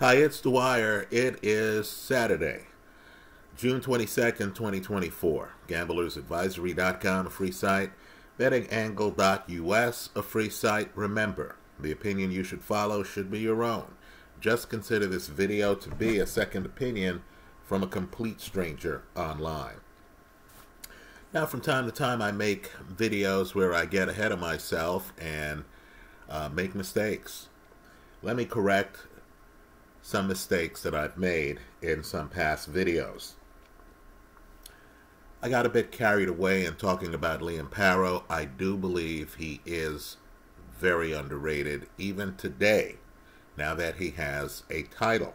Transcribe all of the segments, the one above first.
Hi, it's The Wire. It is Saturday, June 22nd, 2024. Gamblersadvisory.com, a free site. Bettingangle.us, a free site. Remember, the opinion you should follow should be your own. Just consider this video to be a second opinion from a complete stranger online. Now, from time to time, I make videos where I get ahead of myself and make mistakes. Let me correct some mistakes that I've made in some past videos. I got a bit carried away in talking about Liam Paro. I do believe he is very underrated even today, now that he has a title.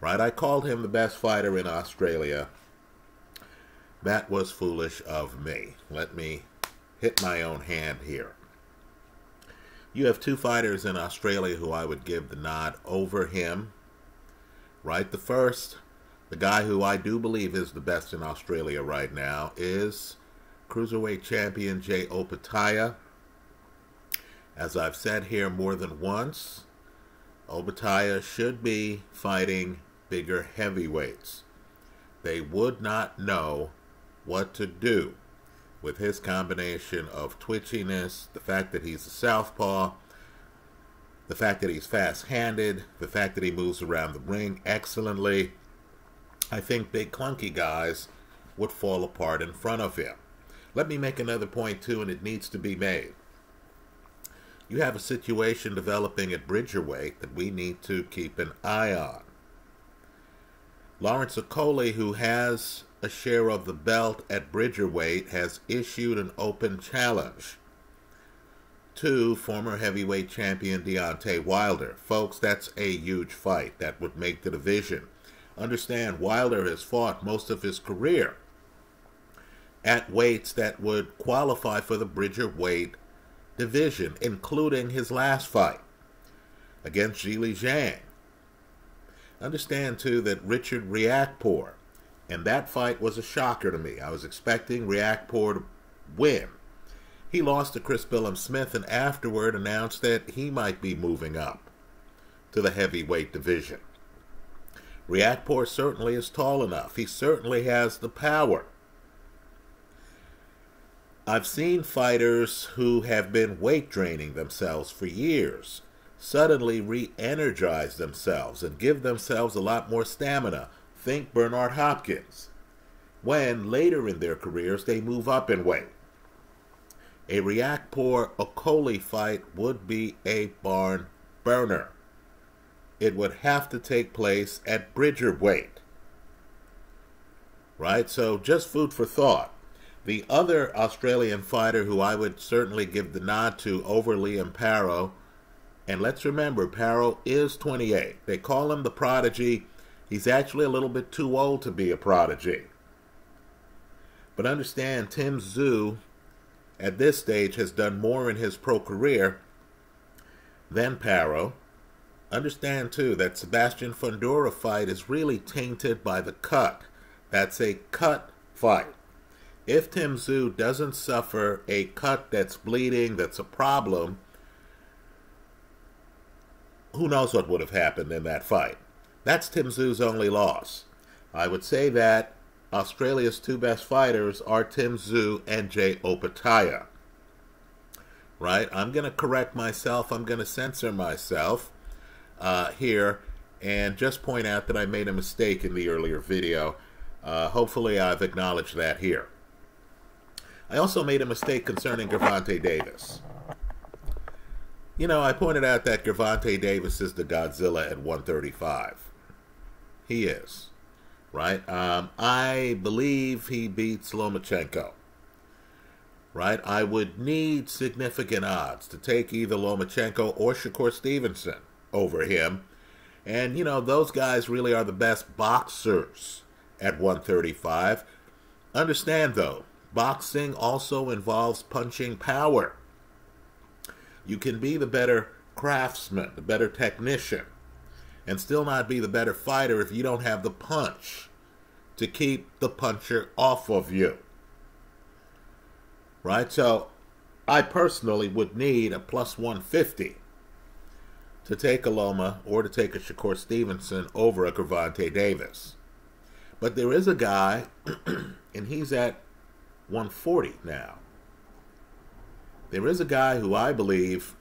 Right? I called him the best fighter in Australia. That was foolish of me. Let me hit my own hand here. You have two fighters in Australia who I would give the nod over him, right? The first, the guy who I do believe is the best in Australia right now, is cruiserweight champion Jai Opetaia. As I've said here more than once, Opetaia should be fighting bigger heavyweights. They would not know what to do with his combination of twitchiness, the fact that he's a southpaw, the fact that he's fast-handed, the fact that he moves around the ring excellently. I think big clunky guys would fall apart in front of him. Let me make another point too, and it needs to be made. You have a situation developing at Bridgerweight that we need to keep an eye on. Lawrence Okolie, who has a share of the belt at Bridgerweight, has issued an open challenge to former heavyweight champion Deontay Wilder. Folks, that's a huge fight. That would make the division. Understand, Wilder has fought most of his career at weights that would qualify for the Bridgerweight division, including his last fight against Zhilei Zhang. Understand, too, that Richard Riakporhe, and that fight was a shocker to me. I was expecting Riakporhe to win. He lost to Chris Billam-Smith and afterward announced that he might be moving up to the heavyweight division. Riakporhe certainly is tall enough. He certainly has the power. I've seen fighters who have been weight draining themselves for years suddenly re-energize themselves and give themselves a lot more stamina. Think Bernard Hopkins, when later in their careers they move up in weight. A Riakporhe-Okolie fight would be a barn burner. It would have to take place at Bridgerweight. Right? So just food for thought. The other Australian fighter who I would certainly give the nod to over Liam Paro, and let's remember, Paro is 28. They call him the prodigy. He's actually a little bit too old to be a prodigy. But understand, Tim Tszyu, at this stage, has done more in his pro career than Paro. Understand, too, that Sebastian Fundora fight is really tainted by the cut. That's a cut fight. If Tim Tszyu doesn't suffer a cut that's bleeding, that's a problem, who knows what would have happened in that fight. That's Tim Tszયુ's only loss. I would say that Australia's two best fighters are Tim Tszyu and Jai Opetaia. Right? I'm going to correct myself. I'm going to censor myself here and just point out that I made a mistake in the earlier video. Hopefully I've acknowledged that here. I also made a mistake concerning Gervonta Davis. You know, I pointed out that Gervonta Davis is the Godzilla at 135. He is, right? I believe he beats Lomachenko, right? I would need significant odds to take either Lomachenko or Shakur Stevenson over him. And, you know, those guys really are the best boxers at 135. Understand, though, boxing also involves punching power. You can be the better craftsman, the better technician, and still not be the better fighter if you don't have the punch to keep the puncher off of you. Right? So I personally would need a plus 150 to take a Loma or to take a Shakur Stevenson over a Gervonta Davis. But there is a guy, and he's at 140 now. There is a guy who I believe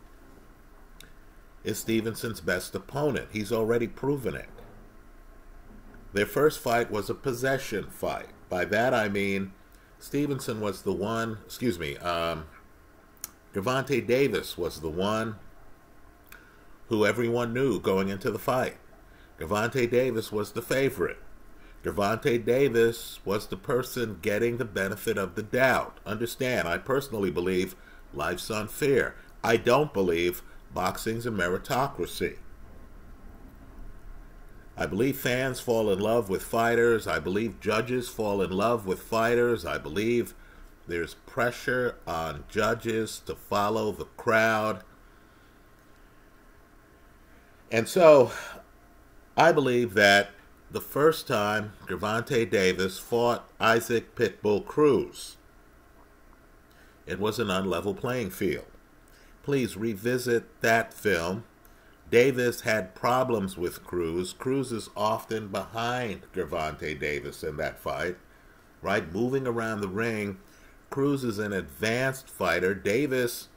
is Stevenson's best opponent. He's already proven it. Their first fight was a possession fight. By that I mean Stevenson was the one, Gervonta Davis was the one who everyone knew going into the fight. Gervonta Davis was the favorite. Gervonta Davis was the person getting the benefit of the doubt. Understand, I personally believe life's unfair. I don't believe boxing's a meritocracy. I believe fans fall in love with fighters. I believe judges fall in love with fighters. I believe there's pressure on judges to follow the crowd. And so I believe that the first time Gervonta Davis fought Isaac Pitbull Cruz, it was an unlevel playing field. Please revisit that film. Davis had problems with Cruz. Cruz is often behind Gervonta Davis in that fight, right? Moving around the ring. Cruz is an advanced fighter. Davis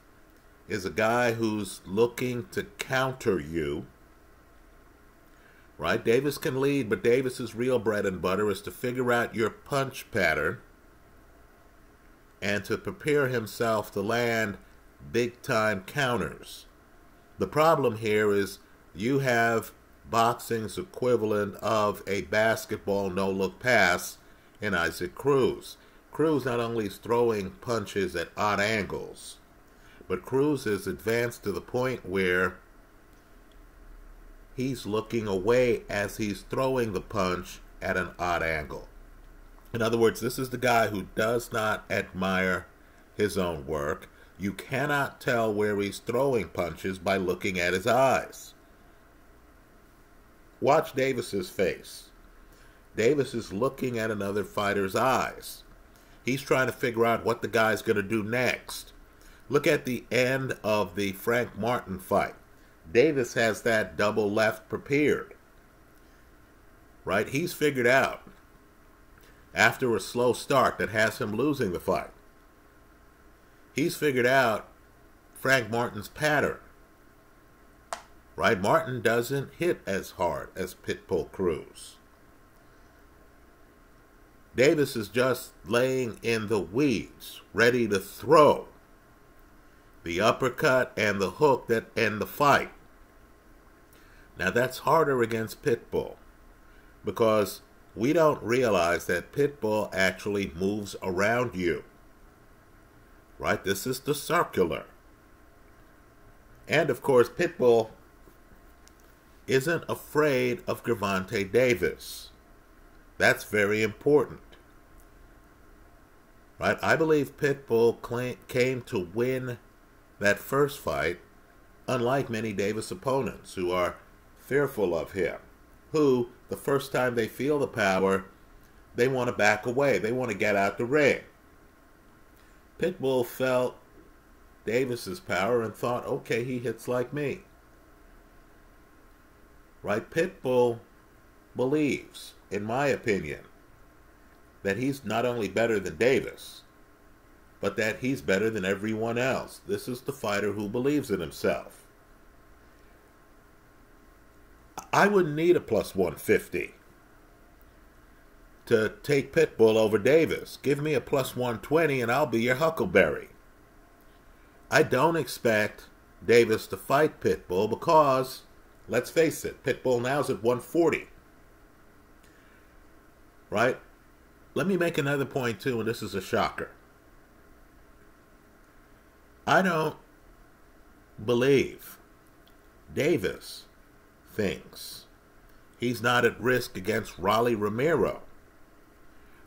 is a guy who's looking to counter you, right? Davis can lead, but Davis's real bread and butter is to figure out your punch pattern and to prepare himself to land big-time counters. The problem here is you have boxing's equivalent of a basketball no-look pass in Isaac Cruz. Cruz not only is throwing punches at odd angles, but Cruz is advanced to the point where he's looking away as he's throwing the punch at an odd angle. In other words, this is the guy who does not admire his own work. You cannot tell where he's throwing punches by looking at his eyes. Watch Davis's face. Davis is looking at another fighter's eyes. He's trying to figure out what the guy's going to do next. Look at the end of the Frank Martin fight. Davis has that double left prepared, right? He's figured out, after a slow start that has him losing the fight, he's figured out Frank Martin's pattern, right? Martin doesn't hit as hard as Pitbull Cruz. Davis is just laying in the weeds, ready to throw the uppercut and the hook that end the fight. Now that's harder against Pitbull, because we don't realize that Pitbull actually moves around you, right? This is the circular. And of course, Pitbull isn't afraid of Gervonta Davis. That's very important, right? I believe Pitbull came to win that first fight, unlike many Davis opponents who are fearful of him, who the first time they feel the power, they want to back away. They want to get out the ring. Pitbull felt Davis's power and thought, okay, he hits like me, right? Pitbull believes, in my opinion, that he's not only better than Davis, but that he's better than everyone else. This is the fighter who believes in himself. I wouldn't need a plus 150 to take Pitbull over Davis. Give me a plus 120 and I'll be your huckleberry. I don't expect Davis to fight Pitbull because, let's face it, Pitbull now's at 140. Right? Let me make another point too, and this is a shocker. I don't believe Davis thinks he's not at risk against Rolly Romero.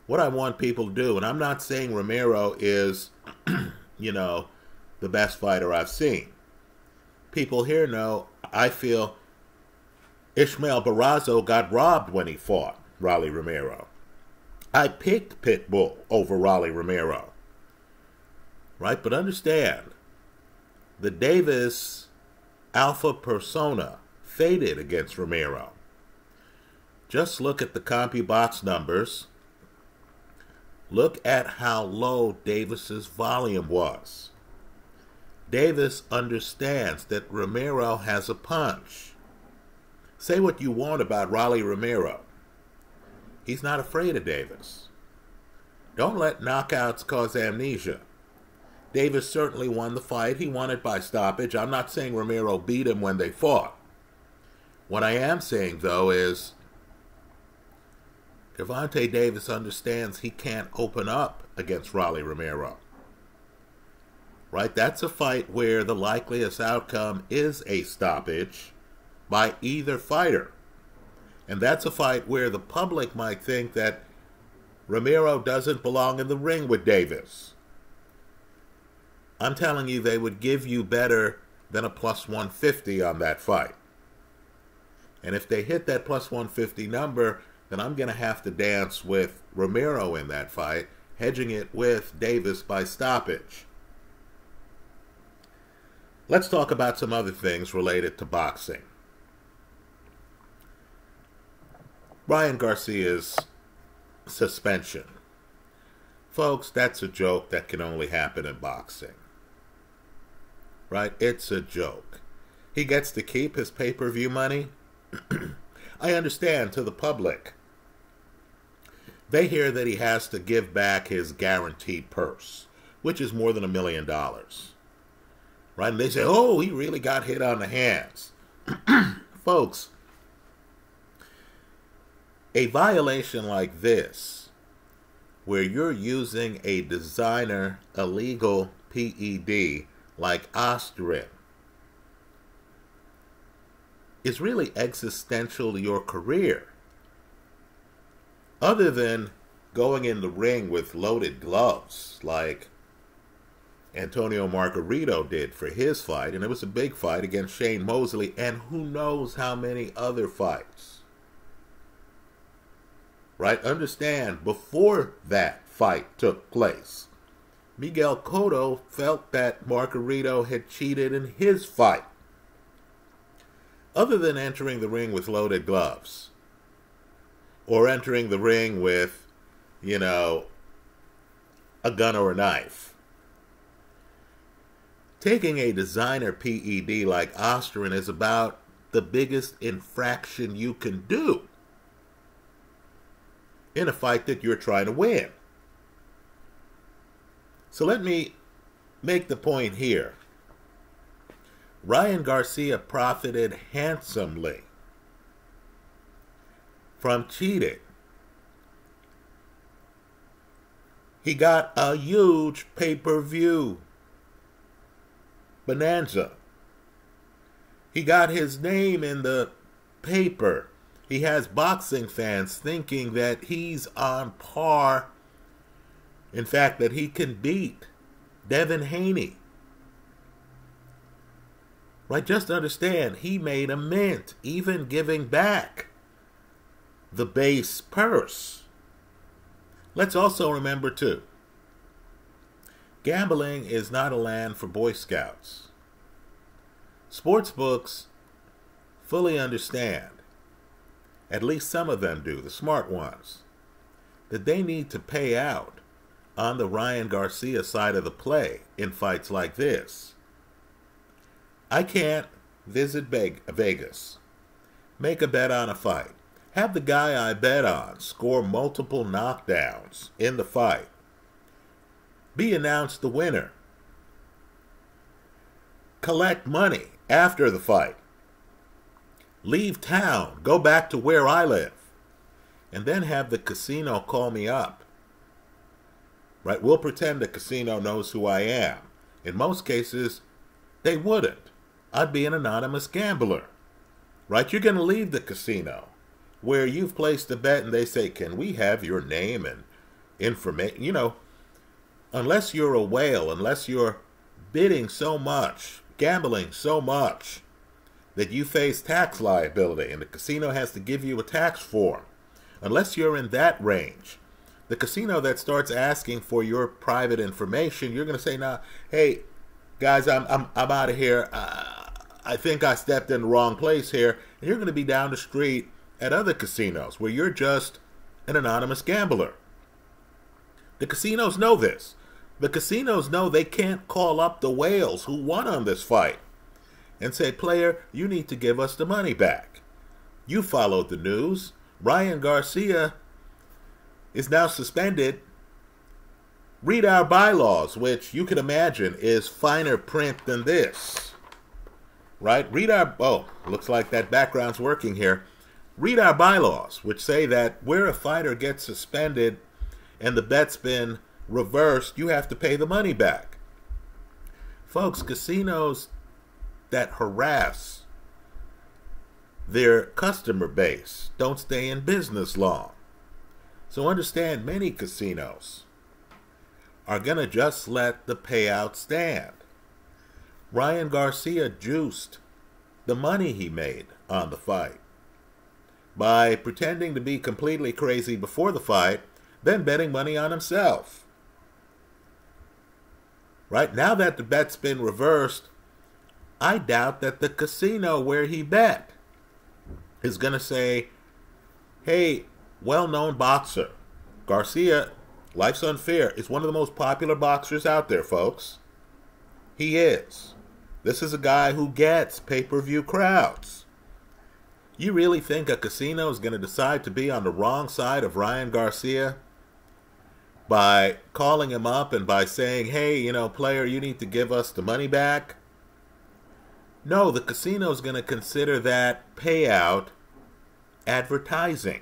What I want people to do, and I'm not saying Romero is, you know, the best fighter I've seen. People here know, I feel Ismael Barrazo got robbed when he fought Rolly Romero. I picked Pitbull over Rolly Romero, right? But understand, the Davis alpha persona faded against Romero. Just look at the CompuBox numbers. Look at how low Davis's volume was. Davis understands that Romero has a punch. Say what you want about Rolly Romero. He's not afraid of Davis. Don't let knockouts cause amnesia. Davis certainly won the fight. He won it by stoppage. I'm not saying Romero beat him when they fought. What I am saying, though, is Gervonta Davis understands he can't open up against Rolly Romero. Right? That's a fight where the likeliest outcome is a stoppage by either fighter. And that's a fight where the public might think that Romero doesn't belong in the ring with Davis. I'm telling you, they would give you better than a plus 150 on that fight. And if they hit that plus 150 number, then I'm going to have to dance with Romero in that fight, hedging it with Davis by stoppage. Let's talk about some other things related to boxing. Ryan Garcia's suspension. Folks, that's a joke that can only happen in boxing. Right? It's a joke. He gets to keep his pay-per-view money. I understand, to the public, they hear that he has to give back his guaranteed purse, which is more than $1 million. Right? And they say, oh, he really got hit on the hands. Folks, a violation like this, where you're using a designer illegal PED like Ostarine, is really existential to your career. Other than going in the ring with loaded gloves like Antonio Margarito did for his fight, and it was a big fight against Shane Mosley and who knows how many other fights. Right? Understand, before that fight took place, Miguel Cotto felt that Margarito had cheated in his fight. Other than entering the ring with loaded gloves, or entering the ring with, you know, a gun or a knife, taking a designer PED like Ostarine is about the biggest infraction you can do in a fight that you're trying to win. So let me make the point here. Ryan Garcia profited handsomely from cheating. He got a huge pay-per-view bonanza. He got his name in the paper. He has boxing fans thinking that he's on par, in fact, that he can beat Devin Haney. Right, just understand, he made a mint, even giving back the base purse. Let's also remember, too, gambling is not a land for Boy Scouts. Sportsbooks fully understand, at least some of them do, the smart ones, that they need to pay out on the Ryan Garcia side of the play in fights like this. I can't visit Vegas, make a bet on a fight, have the guy I bet on score multiple knockdowns in the fight, be announced the winner, collect money after the fight, leave town, go back to where I live, and then have the casino call me up. Right? We'll pretend the casino knows who I am. In most cases, they wouldn't. I'd be an anonymous gambler, right? You're going to leave the casino where you've placed a bet and they say, can we have your name and information? You know, unless you're a whale, unless you're bidding so much, gambling so much that you face tax liability and the casino has to give you a tax form, unless you're in that range, the casino that starts asking for your private information, you're going to say, nah, hey, guys, I'm out of here. I think I stepped in the wrong place here, and you're going to be down the street at other casinos where you're just an anonymous gambler. The casinos know this. The casinos know they can't call up the whales who won on this fight and say, player, you need to give us the money back. You followed the news. Ryan Garcia is now suspended. Read our bylaws, which you can imagine is finer print than this. Right? Read our... Oh, looks like that background's working here. Read our bylaws, which say that where a fighter gets suspended and the bet's been reversed, you have to pay the money back. Folks, casinos that harass their customer base don't stay in business long. So understand, many casinos are going to just let the payout stand. Ryan Garcia juiced the money he made on the fight by pretending to be completely crazy before the fight, then betting money on himself. Right? Now that the bet's been reversed, I doubt that the casino where he bet is going to say, hey, well-known boxer, Garcia, life's unfair, is one of the most popular boxers out there, folks. He is. This is a guy who gets pay-per-view crowds. You really think a casino is going to decide to be on the wrong side of Ryan Garcia by calling him up and by saying, hey, you know, player, you need to give us the money back? No, the casino is going to consider that payout advertising.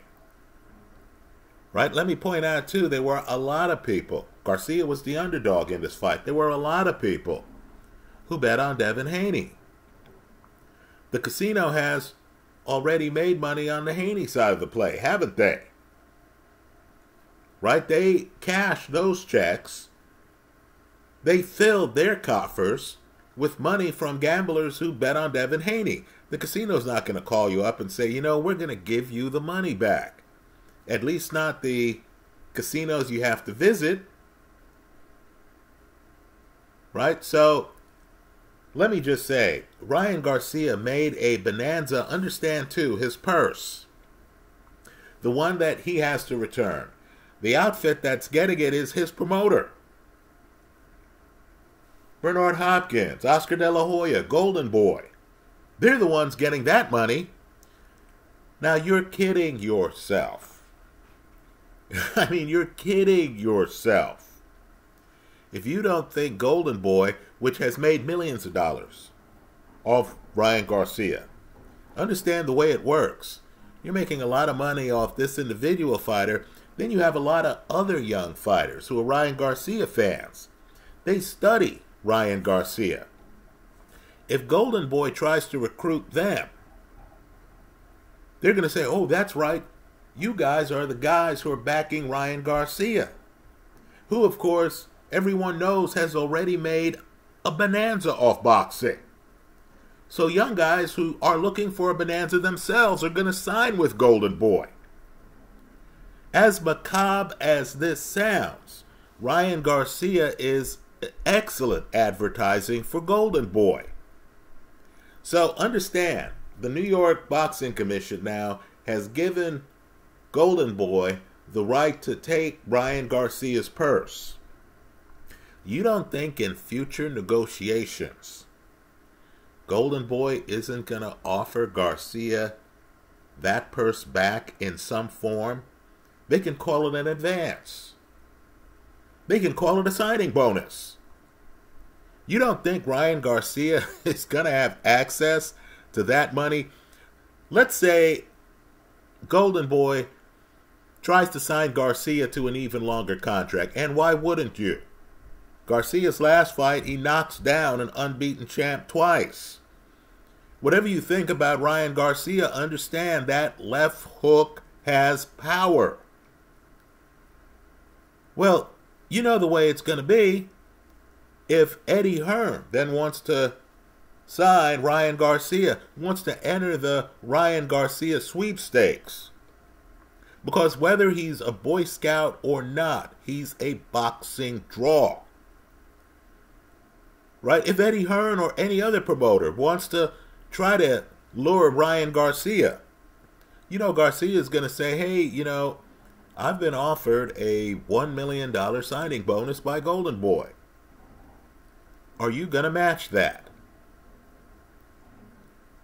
Right? Let me point out, too, there were a lot of people. Garcia was the underdog in this fight. There were a lot of people who bet on Devin Haney. The casino has already made money on the Haney side of the play, haven't they? Right? They cashed those checks. They filled their coffers with money from gamblers who bet on Devin Haney. The casino's not going to call you up and say, you know, we're going to give you the money back. At least not the casinos you have to visit. Right? So, let me just say, Ryan Garcia made a bonanza. Understand, too, his purse. The one that he has to return. The outfit that's getting it is his promoter. Bernard Hopkins, Oscar De La Hoya, Golden Boy. They're the ones getting that money. Now, you're kidding yourself. I mean, you're kidding yourself. If you don't think Golden Boy, which has made millions of dollars off Ryan Garcia, understand the way it works. You're making a lot of money off this individual fighter. Then you have a lot of other young fighters who are Ryan Garcia fans. They study Ryan Garcia. If Golden Boy tries to recruit them, they're going to say, oh, that's right. You guys are the guys who are backing Ryan Garcia, who, of course, everyone knows has already made a bonanza off boxing. So young guys who are looking for a bonanza themselves are going to sign with Golden Boy. As macabre as this sounds, Ryan Garcia is excellent advertising for Golden Boy. So understand, the New York Boxing Commission now has given Golden Boy the right to take Ryan Garcia's purse. You don't think in future negotiations Golden Boy isn't going to offer Garcia that purse back in some form? They can call it an advance. They can call it a signing bonus. You don't think Ryan Garcia is going to have access to that money? Let's say Golden Boy tries to sign Garcia to an even longer contract. And why wouldn't you? Garcia's last fight, he knocks down an unbeaten champ twice. Whatever you think about Ryan Garcia, understand that left hook has power. Well, you know the way it's going to be if Eddie Hearn then wants to sign Ryan Garcia, wants to enter the Ryan Garcia sweepstakes. Because whether he's a Boy Scout or not, he's a boxing draw. Right? If Eddie Hearn or any other promoter wants to try to lure Ryan Garcia. You know, Garcia is going to say, hey, you know, I've been offered a $1 million signing bonus by Golden Boy. Are you going to match that?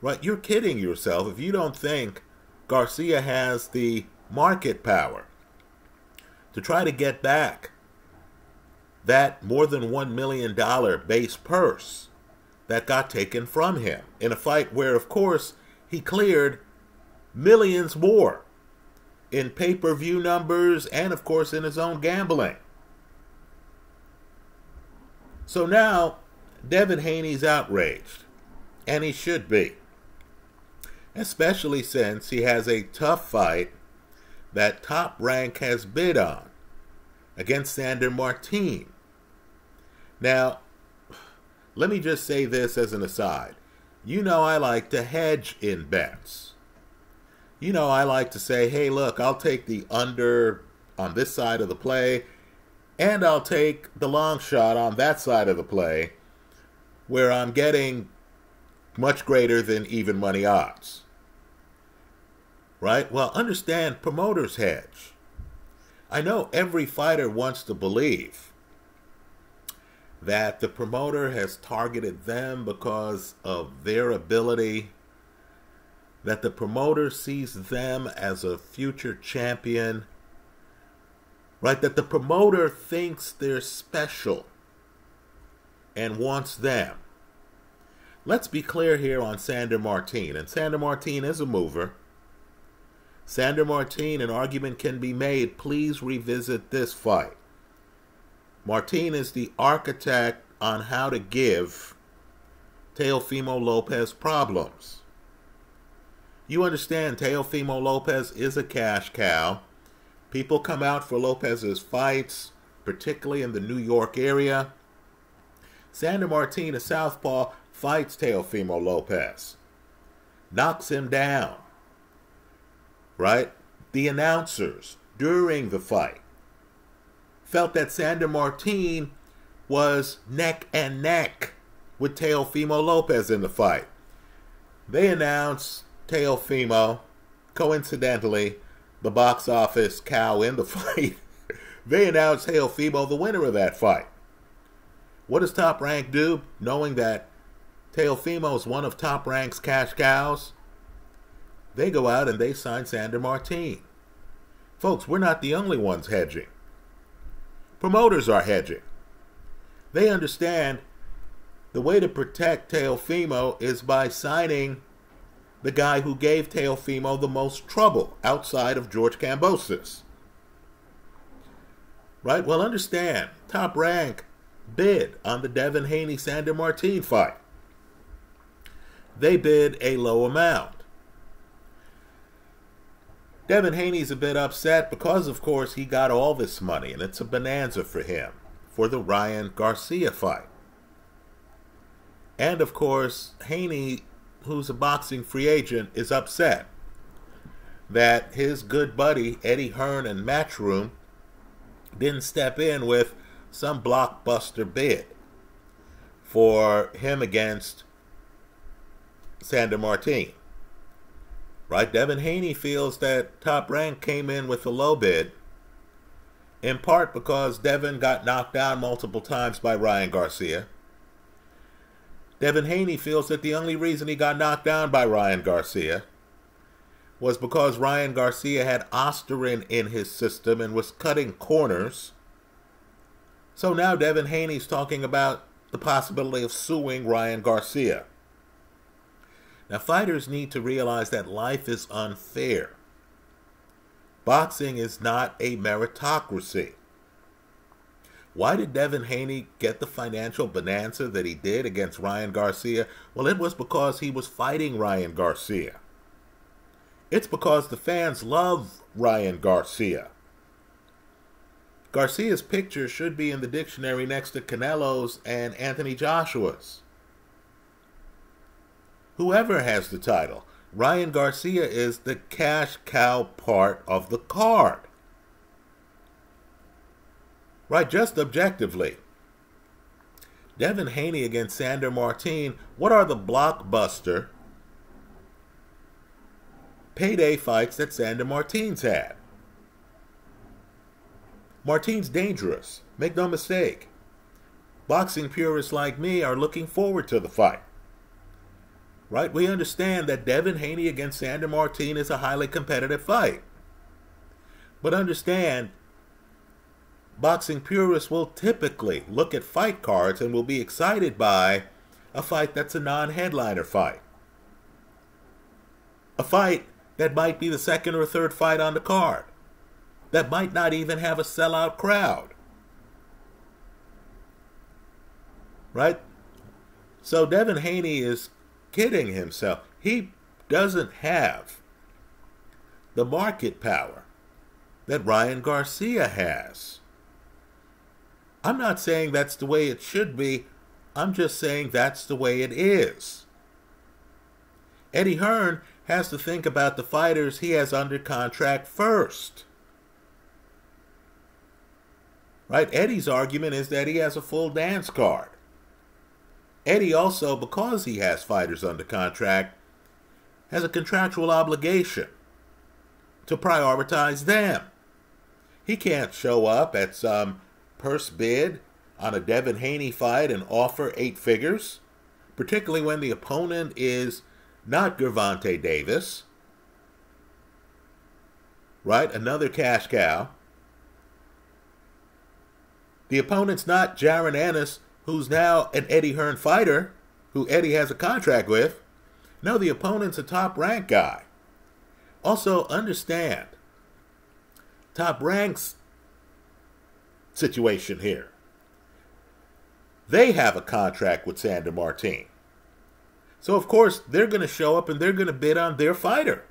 Right? You're kidding yourself if you don't think Garcia has the market power to try to get back that more than $1 million base purse that got taken from him in a fight where, of course, he cleared millions more in pay-per-view numbers and, of course, in his own gambling. So now, Devin Haney's outraged, and he should be, especially since he has a tough fight that Top Rank has bid on against Sandor Martin. Now, let me just say this as an aside. You know I like to hedge in bets. You know I like to say, hey, look, I'll take the under on this side of the play, and I'll take the long shot on that side of the play, where I'm getting much greater than even money odds. Right? Well, understand promoters hedge. I know every fighter wants to believe that the promoter has targeted them because of their ability, that the promoter sees them as a future champion, right? That the promoter thinks they're special and wants them. Let's be clear here on Sandor Martin. And Sandor Martin is a mover. Sandor Martin, an argument can be made. Please revisit this fight. Martin is the architect on how to give Teofimo Lopez problems. You understand, Teofimo Lopez is a cash cow. People come out for Lopez's fights, particularly in the New York area. Sandor Martin, a southpaw, fights Teofimo Lopez. Knocks him down. Right? The announcers, during the fight, felt that Sandor Martin was neck and neck with Teofimo Lopez in the fight. They announced Teofimo, coincidentally, the box office cow in the fight. They announced Teofimo the winner of that fight. What does Top Rank do, knowing that Teofimo is one of Top Rank's cash cows? They go out and they sign Sandor Martin. Folks, we're not the only ones hedging. Promoters are hedging. They understand the way to protect Teofimo is by signing the guy who gave Teofimo the most trouble outside of George Kambosos. Right? Well, understand, Top Rank bid on the Devin Haney-Sandor Martin fight. They bid a low amount. Devin Haney's a bit upset because, of course, he got all this money, and it's a bonanza for him for the Ryan Garcia fight. And, of course, Haney, who's a boxing free agent, is upset that his good buddy Eddie Hearn and Matchroom didn't step in with some blockbuster bid for him against Sandor Martin. Right? Devin Haney feels that Top Rank came in with a low bid, in part because Devin got knocked down multiple times by Ryan Garcia. Devin Haney feels that the only reason he got knocked down by Ryan Garcia was because Ryan Garcia had Ostarine in his system and was cutting corners. So now Devin Haney's talking about the possibility of suing Ryan Garcia. Now, fighters need to realize that life is unfair. Boxing is not a meritocracy. Why did Devin Haney get the financial bonanza that he did against Ryan Garcia? Well, it was because he was fighting Ryan Garcia. It's because the fans love Ryan Garcia. Garcia's picture should be in the dictionary next to Canelo's and Anthony Joshua's. Whoever has the title, Ryan Garcia is the cash cow part of the card. Right, just objectively. Devin Haney against Sandor Martin, what are the blockbuster payday fights that Sandor Martin's had. Martin's dangerous, make no mistake. Boxing purists like me are looking forward to the fight. Right? We understand that Devin Haney against Sandor Martin is a highly competitive fight. But understand, boxing purists will typically look at fight cards and will be excited by a fight that's a non-headliner fight. A fight that might be the second or third fight on the card. That might not even have a sellout crowd. Right? So Devin Haney is kidding himself. He doesn't have the market power that Ryan Garcia has. I'm not saying that's the way it should be. I'm just saying that's the way it is. Eddie Hearn has to think about the fighters he has under contract first. Right? Eddie's argument is that he has a full dance card. Eddie also, because he has fighters under contract, has a contractual obligation to prioritize them. He can't show up at some purse bid on a Devin Haney fight and offer 8 figures, particularly when the opponent is not Gervonta Davis, right? Another cash cow. The opponent's not Jaron Ennis, who's now an Eddie Hearn fighter, who Eddie has a contract with. No, the opponent's a top-ranked guy. Also, understand Top Rank's situation here. They have a contract with Sandor Martin. So, of course, they're going to show up and they're going to bid on their fighter.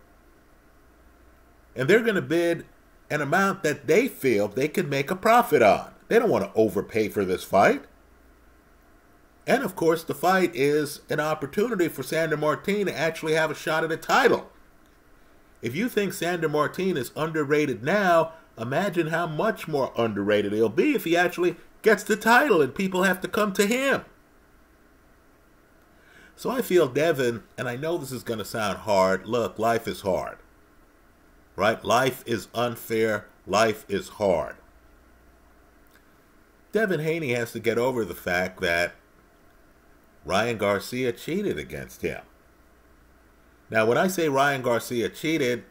And they're going to bid an amount that they feel they can make a profit on. They don't want to overpay for this fight. And, of course, the fight is an opportunity for Sandor Martin to actually have a shot at a title. If you think Sandor Martin is underrated now, imagine how much more underrated he'll be if he actually gets the title and people have to come to him. So I feel Devin, and I know this is going to sound hard. Look, life is hard. Right? Life is unfair. Life is hard. Devin Haney has to get over the fact that Ryan Garcia cheated against him. Now, when I say Ryan Garcia cheated,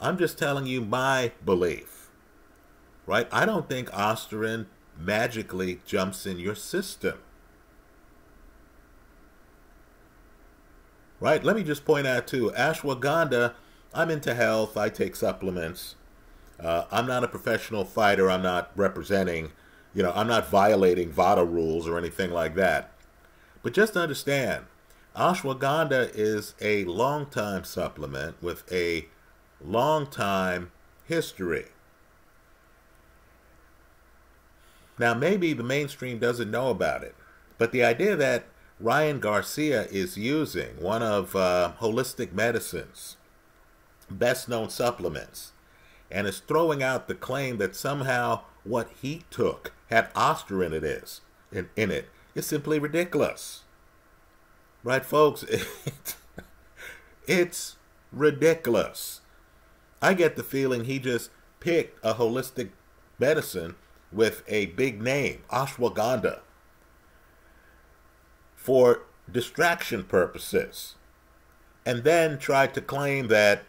I'm just telling you my belief, right? I don't think Ostarine magically jumps in your system, right? Let me just point out, too, ashwagandha, I'm into health. I take supplements. I'm not a professional fighter. I'm not representing, you know, I'm not violating VADA rules or anything like that. But just understand, ashwagandha is a long-time supplement with a long-time history. Now, maybe the mainstream doesn't know about it, but the idea that Ryan Garcia is using one of holistic medicine's best-known supplements and is throwing out the claim that somehow what he took had Ostarine in it is simply ridiculous. Right, folks? It's ridiculous. I get the feeling he just picked a holistic medicine with a big name, ashwagandha, for distraction purposes, and then tried to claim that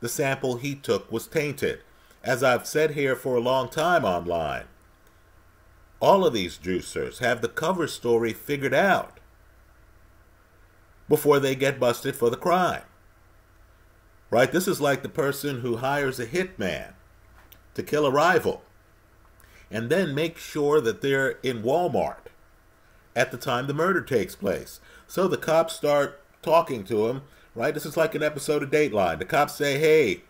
the sample he took was tainted. As I've said here for a long time online, all of these juicers have the cover story figured out before they get busted for the crime. Right? This is like the person who hires a hitman to kill a rival and then make sure that they're in Walmart at the time the murder takes place. So the cops start talking to him, right? This is like an episode of Dateline. The cops say, hey,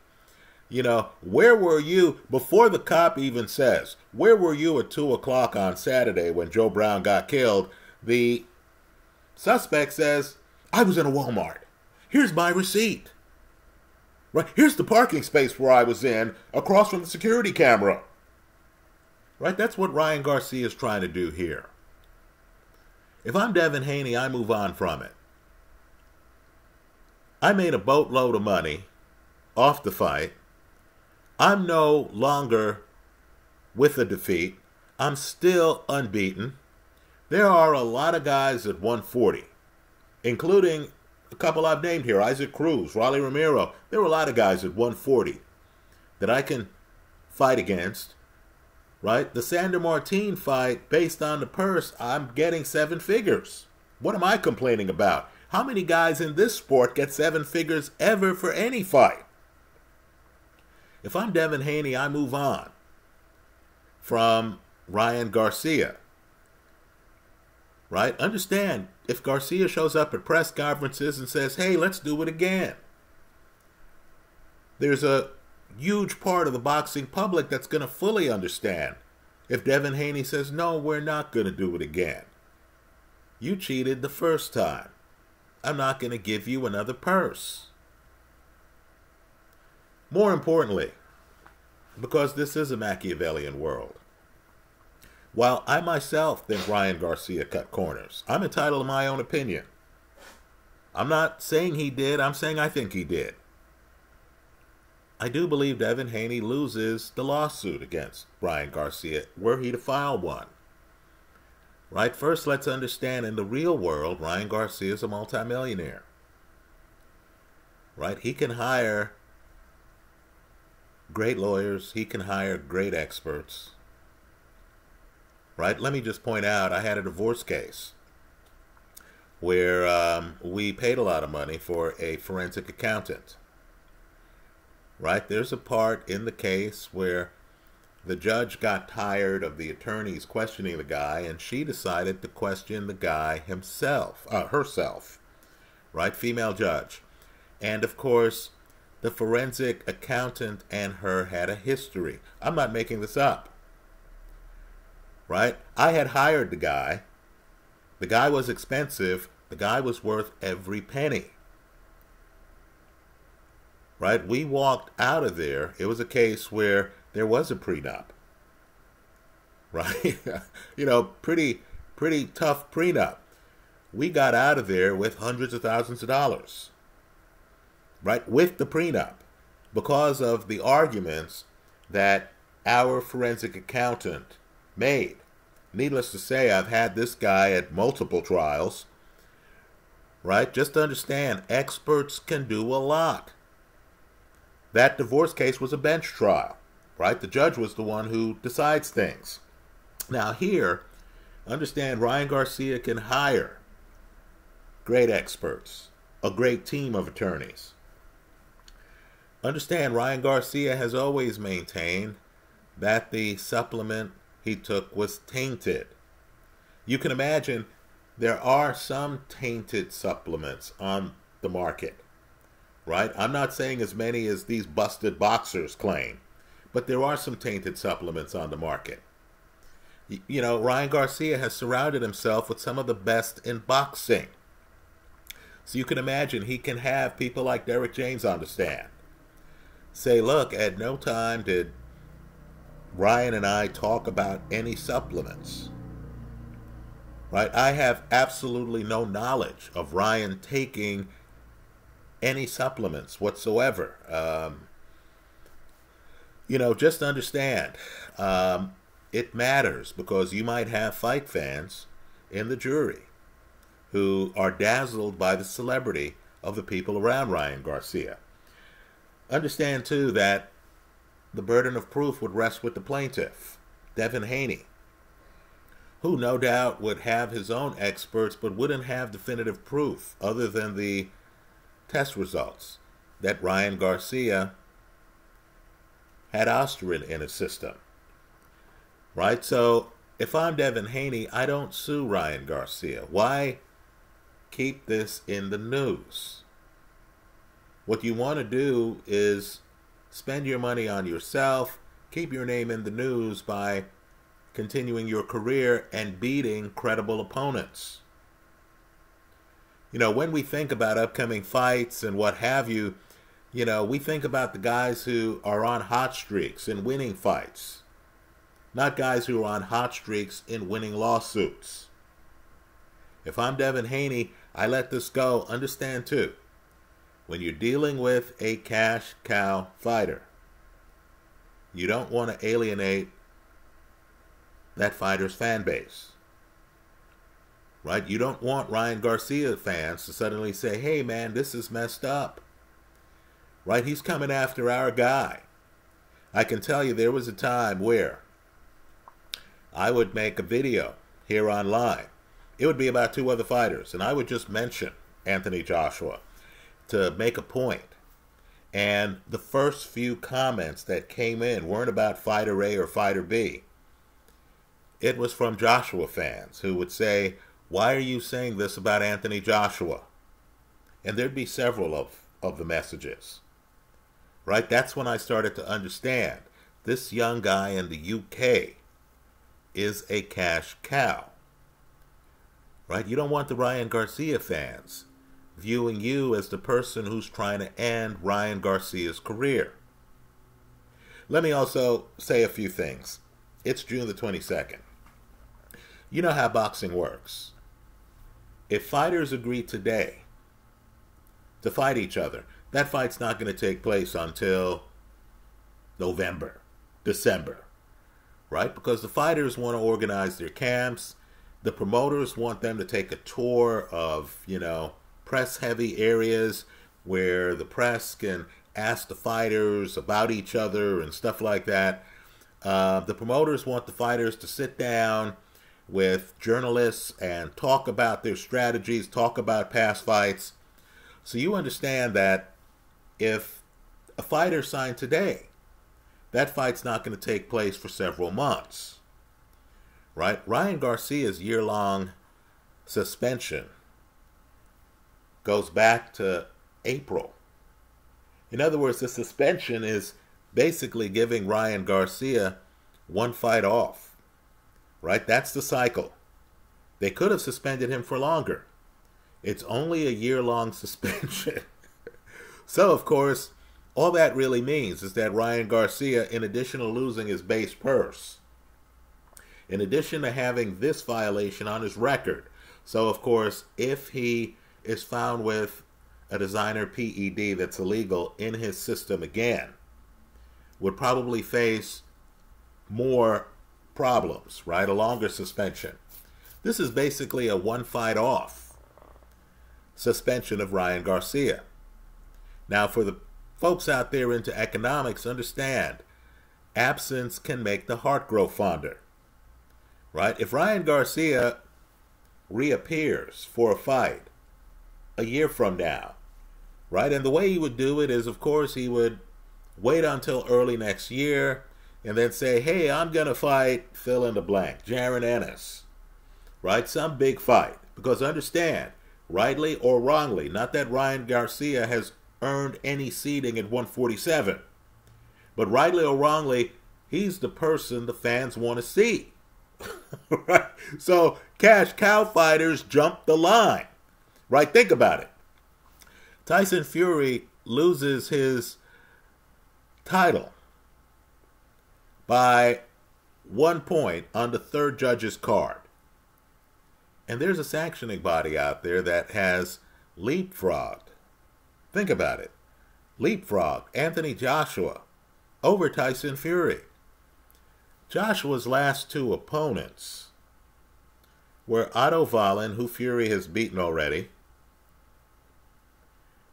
you know, where were you, before the cop even says, where were you at 2 o'clock on Saturday when Joe Brown got killed? The suspect says, I was in a Walmart. Here's my receipt. Right? Here's the parking space where I was in, across from the security camera. Right? That's what Ryan Garcia is trying to do here. If I'm Devin Haney, I move on from it. I made a boatload of money off the fight. I'm no longer with a defeat. I'm still unbeaten. There are a lot of guys at 140, including a couple I've named here, Isaac Cruz, Rolly Romero. There were a lot of guys at 140 that I can fight against, right? The Sandor Martin fight, based on the purse, I'm getting 7 figures. What am I complaining about? How many guys in this sport get 7 figures ever for any fight? If I'm Devin Haney, I move on from Ryan Garcia. Right? Understand, if Garcia shows up at press conferences and says, hey, let's do it again, there's a huge part of the boxing public that's going to fully understand if Devin Haney says, no, we're not going to do it again. You cheated the first time. I'm not going to give you another purse. More importantly, because this is a Machiavellian world, while I myself think Ryan Garcia cut corners, I'm entitled to my own opinion. I'm not saying he did. I'm saying I think he did. I do believe Devin Haney loses the lawsuit against Ryan Garcia, were he to file one. Right? First, let's understand, in the real world, Ryan Garcia is a multimillionaire. Right? He can hire great lawyers. He can hire great experts. Right? Let me just point out, I had a divorce case where we paid a lot of money for a forensic accountant. Right? There's a part in the case where the judge got tired of the attorneys questioning the guy, and she decided to question the guy himself, herself. Right? Female judge. And of course, the forensic accountant and her had a history. I'm not making this up. Right? I had hired the guy. The guy was expensive. The guy was worth every penny. Right? We walked out of there. It was a case where there was a prenup. Right? You know, pretty tough prenup. We got out of there with hundreds of thousands of dollars. Right? With the prenup. Because of the arguments that our forensic accountant made. Needless to say, I've had this guy at multiple trials, right? Just to understand, experts can do a lot. That divorce case was a bench trial, right? The judge was the one who decides things. Now here, understand, Ryan Garcia can hire great experts, a great team of attorneys. Understand, Ryan Garcia has always maintained that the supplement he took was tainted. You can imagine there are some tainted supplements on the market, right? I'm not saying as many as these busted boxers claim, but there are some tainted supplements on the market. You know, Ryan Garcia has surrounded himself with some of the best in boxing. So you can imagine he can have people like Derek James on the stand. Say, look, at no time did Ryan and I talk about any supplements, right? I have absolutely no knowledge of Ryan taking any supplements whatsoever. You know, just understand, it matters, because you might have fight fans in the jury who are dazzled by the celebrity of the people around Ryan Garcia. Understand, too, that the burden of proof would rest with the plaintiff, Devin Haney, who no doubt would have his own experts but wouldn't have definitive proof other than the test results that Ryan Garcia had Ostarine in his system. Right? So if I'm Devin Haney, I don't sue Ryan Garcia. Why keep this in the news? What you want to do is spend your money on yourself, keep your name in the news by continuing your career and beating credible opponents. You know, when we think about upcoming fights and what have you, you know, we think about the guys who are on hot streaks and winning fights, not guys who are on hot streaks in winning lawsuits. If I'm Devin Haney, I let this go. Understand, too, when you're dealing with a cash cow fighter, you don't want to alienate that fighter's fan base, right? You don't want Ryan Garcia fans to suddenly say, hey man, this is messed up, right? He's coming after our guy. I can tell you there was a time where I would make a video here online. It would be about two other fighters, and I would just mention Anthony Joshua to make a point. And the first few comments that came in weren't about fighter A or fighter B. It was from Joshua fans who would say, why are you saying this about Anthony Joshua? And there'd be several of the messages, right? That's when I started to understand this young guy in the UK is a cash cow, right? You don't want the Ryan Garcia fans viewing you as the person who's trying to end Ryan Garcia's career. Let me also say a few things. It's June the 22nd. You know how boxing works. If fighters agree today to fight each other, that fight's not going to take place until November, December, right? Because the fighters want to organize their camps. The promoters want them to take a tour of, you know, press-heavy areas where the press can ask the fighters about each other and stuff like that. The promoters want the fighters to sit down with journalists and talk about their strategies, talk about past fights. So you understand that if a fighter signed today, that fight's not going to take place for several months, right? Ryan Garcia's year-long suspension goes back to April. In other words, the suspension is basically giving Ryan Garcia one fight off, right? That's the cycle. They could have suspended him for longer. It's only a year-long suspension. So, of course, all that really means is that Ryan Garcia, in addition to losing his base purse, in addition to having this violation on his record, so, of course, if he is found with a designer PED that's illegal in his system again, would probably face more problems, right? A longer suspension. This is basically a one-fight-off suspension of Ryan Garcia. Now, for the folks out there into economics, understand absence can make the heart grow fonder, right? If Ryan Garcia reappears for a fight a year from now, right? And the way he would do it is, of course, he would wait until early next year and then say, hey, I'm going to fight fill in the blank, Jaron Ennis, right? Some big fight. Because understand, rightly or wrongly, not that Ryan Garcia has earned any seeding at 147, but rightly or wrongly, he's the person the fans want to see. Right? So cash cow fighters jump the line, right? Think about it. Tyson Fury loses his title by 1 point on the third judge's card. And there's a sanctioning body out there that has leapfrogged. Think about it. Leapfrogged Anthony Joshua over Tyson Fury. Joshua's last two opponents were Otto Wallin, who Fury has beaten already,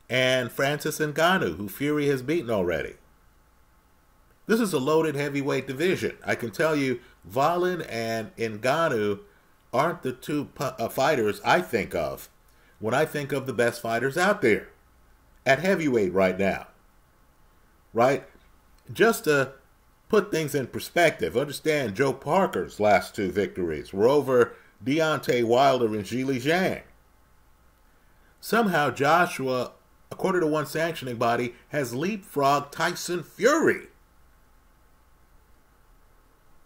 and Francis Ngannou, who Fury has beaten already. This is a loaded heavyweight division. I can tell you, Wallin and Ngannou aren't the two fighters I think of when I think of the best fighters out there at heavyweight right now, right? Just to put things in perspective, understand Joe Parker's last two victories were over Deontay Wilder and Zhilei Zhang. Somehow Joshua, according to one sanctioning body, has leapfrogged Tyson Fury,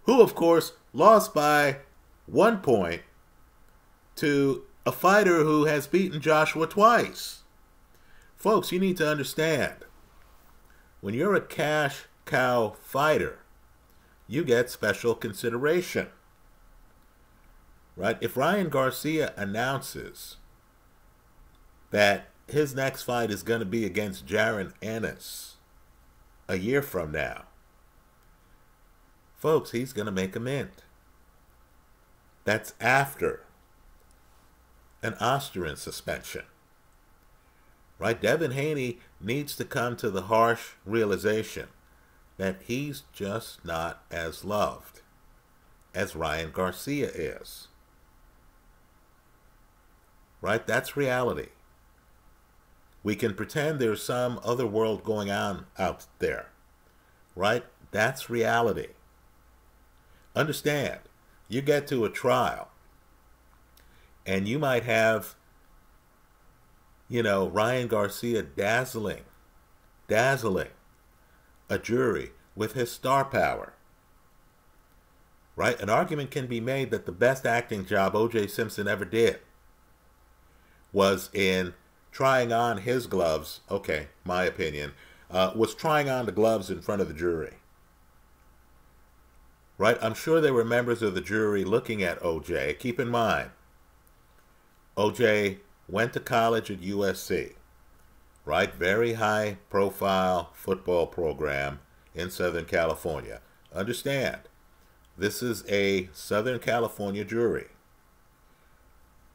who, of course, lost by 1 point to a fighter who has beaten Joshua twice. Folks, you need to understand, when you're a cash cow fighter, you get special consideration, right? If Ryan Garcia announces that his next fight is going to be against Jaron Ennis a year from now. Folks, he's going to make an end. That's after an Ostarine suspension. Right? Devin Haney needs to come to the harsh realization that he's just not as loved as Ryan Garcia is. Right? That's reality. We can pretend there's some other world going on out there. Right? That's reality. Understand, you get to a trial and you might have, you know, Ryan Garcia dazzling a jury with his star power. Right? An argument can be made that the best acting job O.J. Simpson ever did was in trying on his gloves, okay, my opinion, was trying on the gloves in front of the jury. Right? I'm sure there were members of the jury looking at O.J. Keep in mind, O.J. went to college at USC, right? Very high-profile football program in Southern California. Understand, this is a Southern California jury.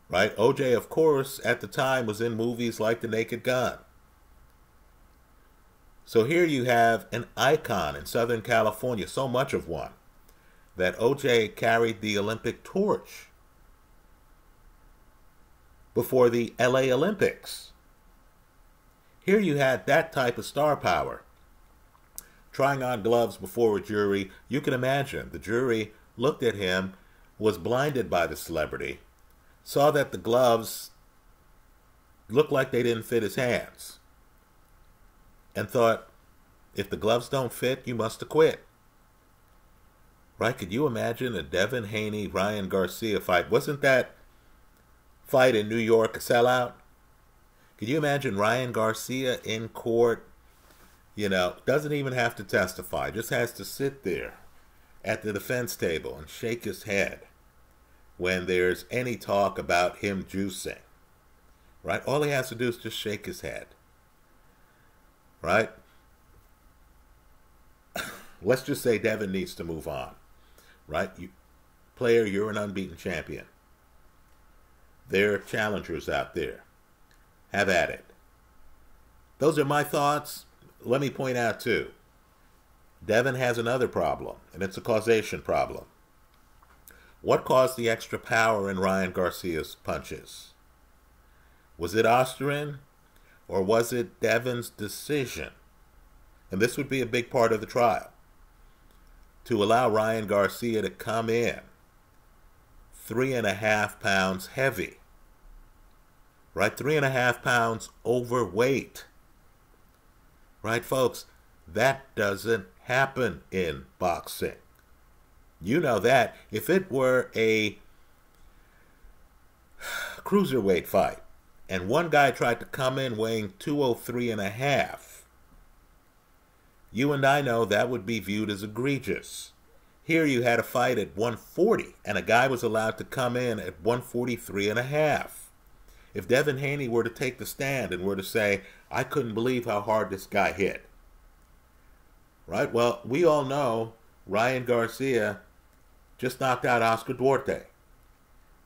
Right? O.J., of course, at the time was in movies like The Naked Gun. So here you have an icon in Southern California, so much of one, that O.J. carried the Olympic torch before the LA Olympics. Here you had that type of star power trying on gloves before a jury. You can imagine the jury looked at him, was blinded by the celebrity, saw that the gloves looked like they didn't fit his hands, and thought, if the gloves don't fit, you must have quit. Right? Could you imagine a Devin Haney, Ryan Garcia fight? Wasn't that fight in New York a sellout? Could you imagine Ryan Garcia in court? You know, doesn't even have to testify, just has to sit there at the defense table and shake his head when there's any talk about him juicing. Right? All he has to do is just shake his head. Right? Let's just say Devin needs to move on. Right? You, player, you're an unbeaten champion. There are challengers out there. Have at it. Those are my thoughts. Let me point out, too, Devin has another problem, and it's a causation problem. What caused the extra power in Ryan Garcia's punches? Was it Ostarine, or was it Devin's decision? And this would be a big part of the trial, to allow Ryan Garcia to come in 3.5 pounds heavy, right? 3.5 pounds overweight, right, folks? That doesn't happen in boxing. You know that. If it were a cruiserweight fight and one guy tried to come in weighing 203.5, you and I know that would be viewed as egregious. Here you had a fight at 140, and a guy was allowed to come in at 143.5. If Devin Haney were to take the stand and were to say, I couldn't believe how hard this guy hit. Right? Well, we all know Ryan Garcia just knocked out Oscar Duarte.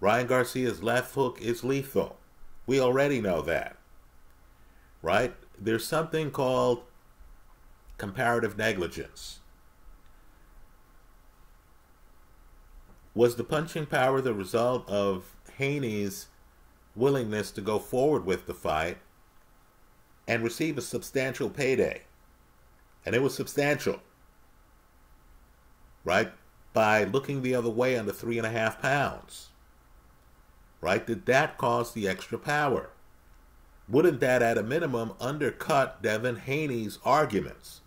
Ryan Garcia's left hook is lethal. We already know that. Right? There's something called comparative negligence. Was the punching power the result of Haney's willingness to go forward with the fight and receive a substantial payday? And it was substantial, right? By looking the other way under 3.5 pounds, right? Did that cause the extra power? Wouldn't that, at a minimum, undercut Devin Haney's arguments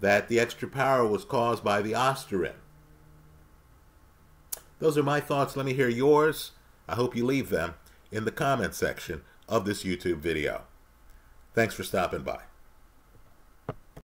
that the extra power was caused by the Ostarine? Those are my thoughts. Let me hear yours. I hope you leave them in the comment section of this YouTube video. Thanks for stopping by.